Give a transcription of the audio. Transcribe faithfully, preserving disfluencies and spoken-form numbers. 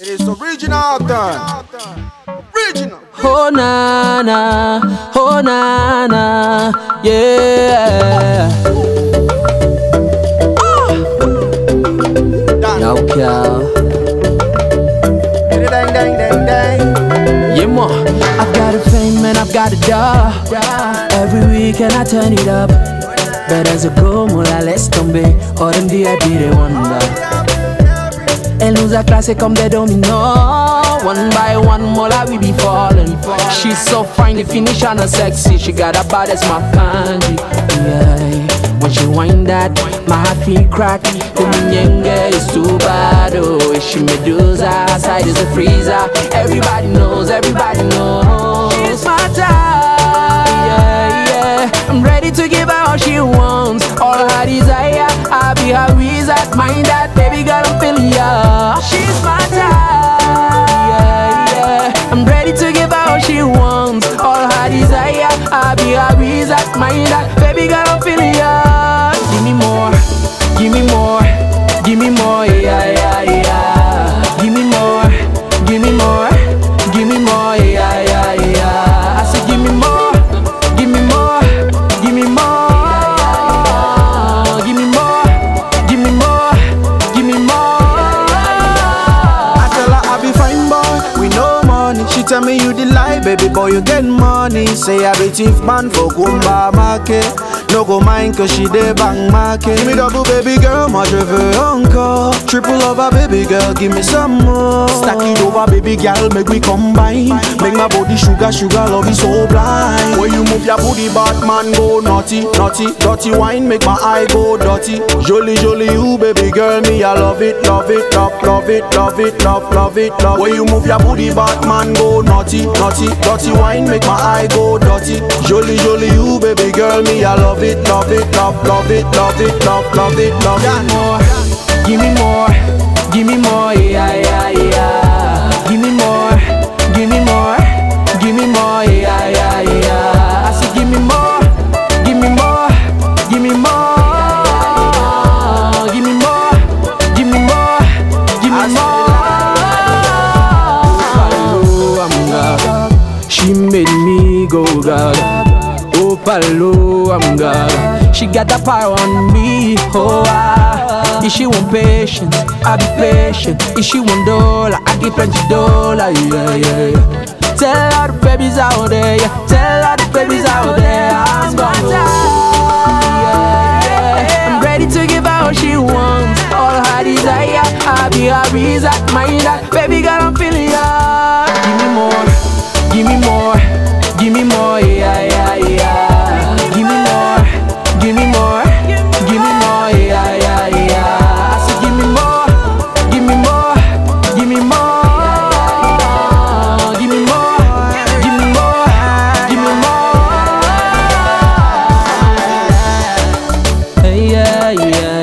It is original done. Original. Oh na na, oh na na, yeah. Ah. Now cow. Dang dang dang dang. Yeah ma. I've got a fame and I've got a job. Every weekend I turn it up. But as a go, mola less tombe. Or in the I did it one love. Elle nous a classé comme des dominos. One by one, mola we be falling. She's so fine, the finish on her sexy. She got a body as my kanji. Yeah. When she wind that, my heart feel crack. The minyenge is too bad. Oh, is she Medusa? Her side is a freezer. Everybody knows, everybody knows. She's my type. Yeah, yeah. I'm ready to give her she wants, all her desire. I'll be her wizard, mind that baby girl, I'm feeling ya. She's my type, yeah, yeah. I'm ready to give her all she wants, all her desire. I'll be her wizard, mind that baby girl, I'm feeling ya. Give me more, give me more, give me more, yeah, yeah, yeah. Give me more, give me more, give me more, yeah, yeah, yeah. I said give me more, give me more, give me more. Tell me you the lie, baby boy, you get money. Say I be chief man for Kumba market. No go mind cause she dey bang market. Give me double baby girl, moi je veux encore. Triple over baby girl, give me some more. Stack it over baby girl, make we combine. Make my body sugar, sugar, love is so blind. When you move your booty, bad man go naughty, naughty. Dirty wine make my eye go dirty. Jolie, jolie you baby girl, me I love it, love it, love, love it, love it, love, love it, love. When you move your booty, bad man go naughty, naughty, dirty wine make my eye go dirty. Jolie, jolie you baby girl, me I love it, love it, love, love it, love it, love, love it, love it more. Give me more, give me more, yeah, yeah, yeah. Give me more, give me more, give me more, yeah, yeah, yeah. I said give me more, give me more, give me more, give me more, give me more, give me more. She made me go gaga. Oh palo, I'm gaga. She got that power on me. Oh ah. If she want patience, I be patient. If she want dollar, I give plenty dollar. Yeah yeah yeah. Tell all the babies out there, yeah. Tell all the babies out there, I'm gonna. Yeah yeah. I'm ready to give her all she wants, all her desire. I be her reason, mind that baby girl, I'm feeling ya. Give me more. Give me more, give me more, yeah, yeah, yeah. Give me more, give me more, give me more, yeah, yeah, yeah. I said give me more, give me more, give me more. Give me more, give me more, give me more. Yeah, yeah, yeah.